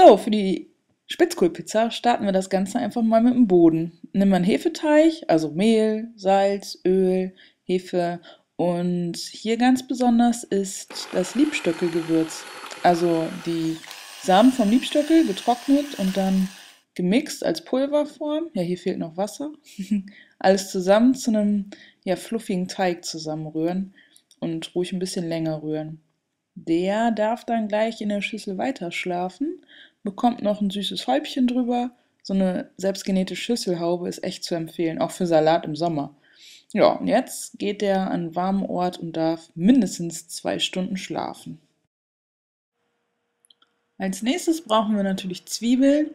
So, für die Spitzkohlpizza starten wir das Ganze einfach mal mit dem Boden. Nimm einen Hefeteig, also Mehl, Salz, Öl, Hefe und hier ganz besonders ist das Liebstöckelgewürz. Also die Samen vom Liebstöckel getrocknet und dann gemixt als Pulverform. Ja, hier fehlt noch Wasser. Alles zusammen zu einem fluffigen Teig zusammenrühren und ruhig ein bisschen länger rühren. Der darf dann gleich in der Schüssel weiter schlafen, bekommt noch ein süßes Häubchen drüber. So eine selbstgenähte Schüsselhaube ist echt zu empfehlen, auch für Salat im Sommer. Ja, und jetzt geht der an einen warmen Ort und darf mindestens 2 Stunden schlafen. Als nächstes brauchen wir natürlich Zwiebeln.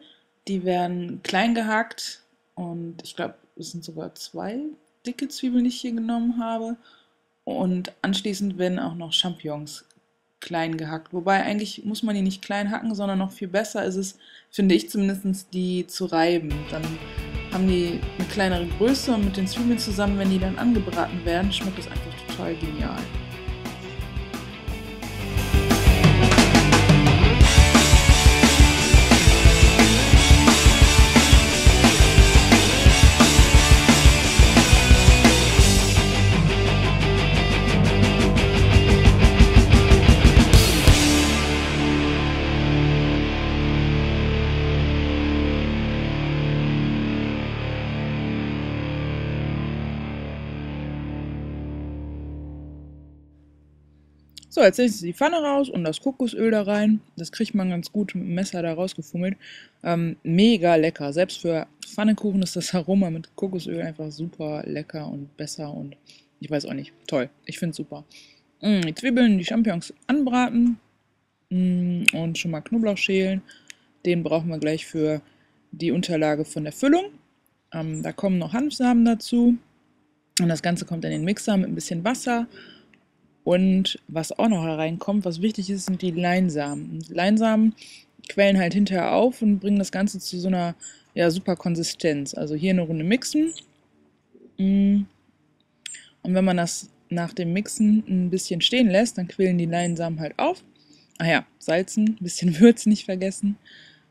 Die werden klein gehackt und ich glaube, es sind sogar 2 dicke Zwiebeln, die ich hier genommen habe. Und anschließend werden auch noch Champignons klein gehackt. Wobei eigentlich muss man die nicht klein hacken, sondern noch viel besser ist es, finde ich zumindest, die zu reiben. Dann haben die eine kleinere Größe und mit den Zwiebeln zusammen, wenn die dann angebraten werden, schmeckt das einfach total genial. So, jetzt nehme ich die Pfanne raus und das Kokosöl da rein. Das kriegt man ganz gut mit dem Messer da rausgefummelt. Mega lecker. Selbst für Pfannekuchen ist das Aroma mit Kokosöl einfach super lecker und besser und ich weiß auch nicht. Toll. Ich finde es super. Die Zwiebeln, die Champignons anbraten und schon mal Knoblauch schälen. Den brauchen wir gleich für die Unterlage von der Füllung. Da kommen noch Hanfsamen dazu und das Ganze kommt in den Mixer mit ein bisschen Wasser. Und was auch noch hereinkommt, was wichtig ist, sind die Leinsamen. Leinsamen quellen halt hinterher auf und bringen das Ganze zu so einer super Konsistenz. Also hier eine Runde mixen. Und wenn man das nach dem Mixen ein bisschen stehen lässt, dann quillen die Leinsamen halt auf. Ach ja, salzen, ein bisschen Würze nicht vergessen.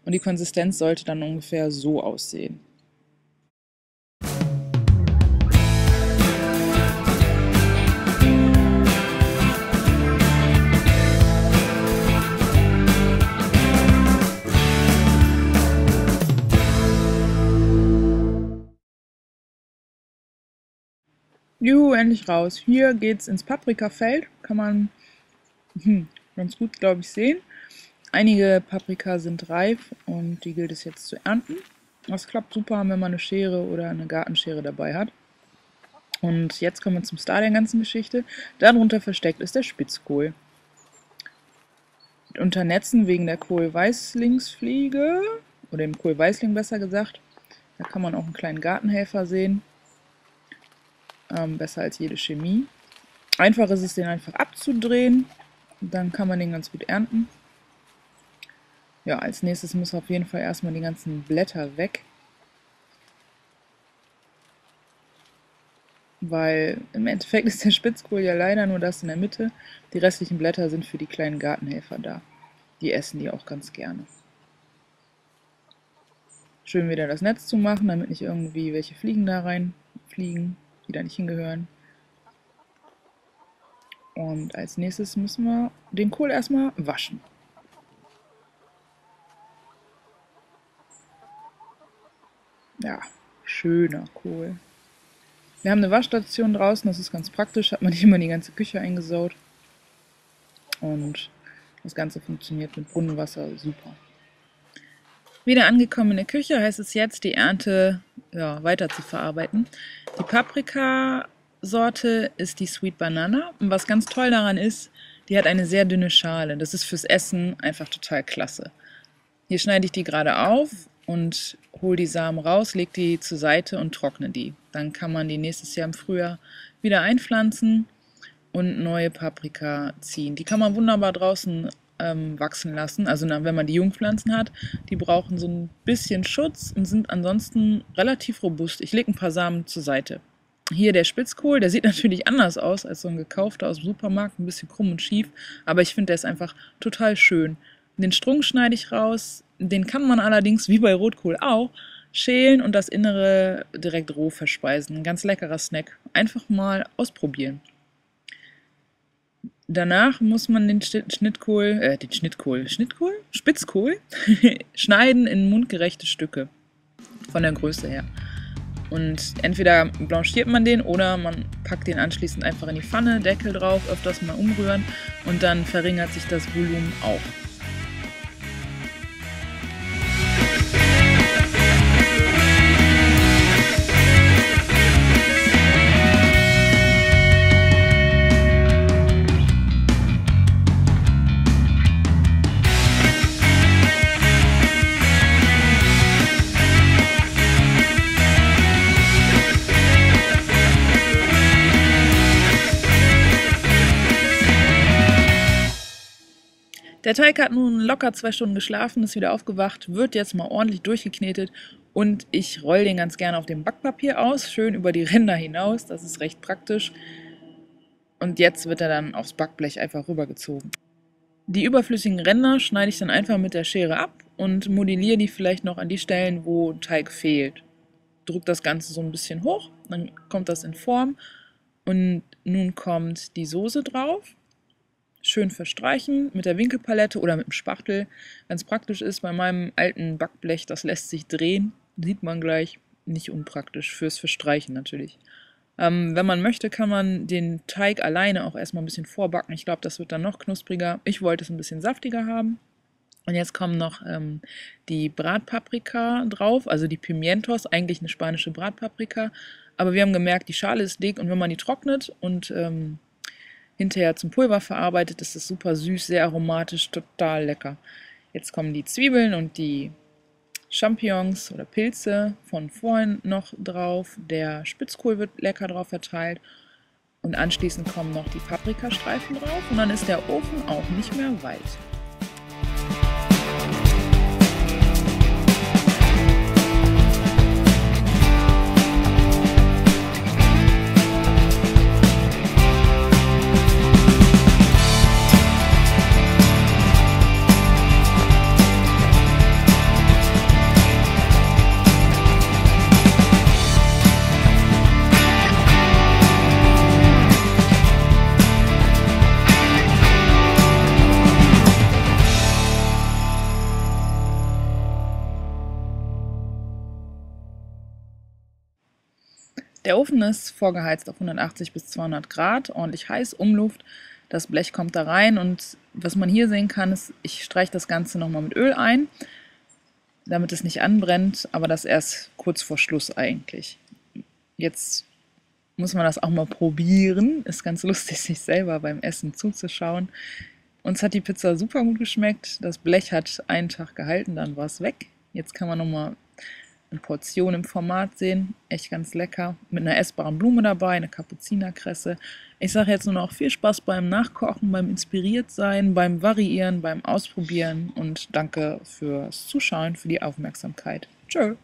Und die Konsistenz sollte dann ungefähr so aussehen. Juhu, endlich raus. Hier geht's ins Paprikafeld. Kann man ganz gut, glaube ich, sehen. Einige Paprika sind reif und die gilt es jetzt zu ernten. Das klappt super, wenn man eine Schere oder eine Gartenschere dabei hat. Und jetzt kommen wir zum Star der ganzen Geschichte. Darunter versteckt ist der Spitzkohl. Unter Netzen wegen der Kohlweißlingsfliege, oder dem Kohlweißling besser gesagt. Da kann man auch einen kleinen Gartenhelfer sehen. Besser als jede Chemie. Einfach ist es, den einfach abzudrehen. Dann kann man den ganz gut ernten. Ja, als nächstes müssen wir auf jeden Fall erstmal die ganzen Blätter weg. Weil im Endeffekt ist der Spitzkohl ja leider nur das in der Mitte. Die restlichen Blätter sind für die kleinen Gartenhelfer da. Die essen die auch ganz gerne. Schön wieder das Netz zu machen, damit nicht irgendwie welche Fliegen da reinfliegen, die da nicht hingehören. Und als nächstes müssen wir den Kohl erstmal waschen. Ja, schöner Kohl. Wir haben eine Waschstation draußen, das ist ganz praktisch, hat man nicht immer die ganze Küche eingesaut. Und das Ganze funktioniert mit Brunnenwasser super. Wieder angekommen in der Küche, heißt es jetzt, die Ernte weiter zu verarbeiten. Die Paprikasorte ist die Sweet Banana. Und was ganz toll daran ist, die hat eine sehr dünne Schale. Das ist fürs Essen einfach total klasse. Hier schneide ich die gerade auf und hole die Samen raus, lege die zur Seite und trockne die. Dann kann man die nächstes Jahr im Frühjahr wieder einpflanzen und neue Paprika ziehen. Die kann man wunderbar draußen wachsen lassen, also wenn man die Jungpflanzen hat, die brauchen so ein bisschen Schutz und sind ansonsten relativ robust. Ich lege ein paar Samen zur Seite. Hier der Spitzkohl, der sieht natürlich anders aus als so ein gekaufter aus dem Supermarkt, ein bisschen krumm und schief, aber ich finde, der ist einfach total schön. Den Strunk schneide ich raus, Den kann man allerdings, wie bei Rotkohl auch, schälen und das Innere direkt roh verspeisen. Ein ganz leckerer Snack. Einfach mal ausprobieren. Danach muss man den Spitzkohl schneiden in mundgerechte Stücke. Von der Größe her. Und entweder blanchiert man den oder man packt den anschließend einfach in die Pfanne, Deckel drauf, öfters mal umrühren und dann verringert sich das Volumen auch. Der Teig hat nun locker 2 Stunden geschlafen, ist wieder aufgewacht, wird jetzt mal ordentlich durchgeknetet und ich rolle den ganz gerne auf dem Backpapier aus, schön über die Ränder hinaus, das ist recht praktisch. Und jetzt wird er dann aufs Backblech einfach rübergezogen. Die überflüssigen Ränder schneide ich dann einfach mit der Schere ab und modelliere die vielleicht noch an die Stellen, wo Teig fehlt. Drücke das Ganze so ein bisschen hoch, dann kommt das in Form und nun kommt die Soße drauf. Schön verstreichen mit der Winkelpalette oder mit dem Spachtel, wenn es praktisch ist. Bei meinem alten Backblech, das lässt sich drehen, sieht man gleich, nicht unpraktisch, fürs Verstreichen natürlich. Wenn man möchte, kann man den Teig alleine auch erstmal ein bisschen vorbacken. Ich glaube, das wird dann noch knuspriger. Ich wollte es ein bisschen saftiger haben. Und jetzt kommen noch die Bratpaprika drauf, also die Pimientos, eigentlich eine spanische Bratpaprika. Aber wir haben gemerkt, die Schale ist dick und wenn man die trocknet und hinterher zum Pulver verarbeitet, ist das super süß, sehr aromatisch, total lecker. Jetzt kommen die Zwiebeln und die Champignons oder Pilze von vorhin noch drauf. Der Spitzkohl wird lecker drauf verteilt und anschließend kommen noch die Paprikastreifen drauf und dann ist der Ofen auch nicht mehr weit. Der Ofen ist vorgeheizt auf 180 bis 200 Grad, ordentlich heiß, Umluft, das Blech kommt da rein und was man hier sehen kann, ist, ich streiche das Ganze nochmal mit Öl ein, damit es nicht anbrennt, aber das erst kurz vor Schluss eigentlich. Jetzt muss man das auch mal probieren, ist ganz lustig, sich selber beim Essen zuzuschauen. Uns hat die Pizza super gut geschmeckt, das Blech hat einen Tag gehalten, dann war es weg. Jetzt kann man nochmal Portionen im Format sehen, echt ganz lecker, mit einer essbaren Blume dabei, eine Kapuzinerkresse. Ich sage jetzt nur noch viel Spaß beim Nachkochen, beim Inspiriertsein, beim Variieren, beim Ausprobieren und danke fürs Zuschauen, für die Aufmerksamkeit. Tschö!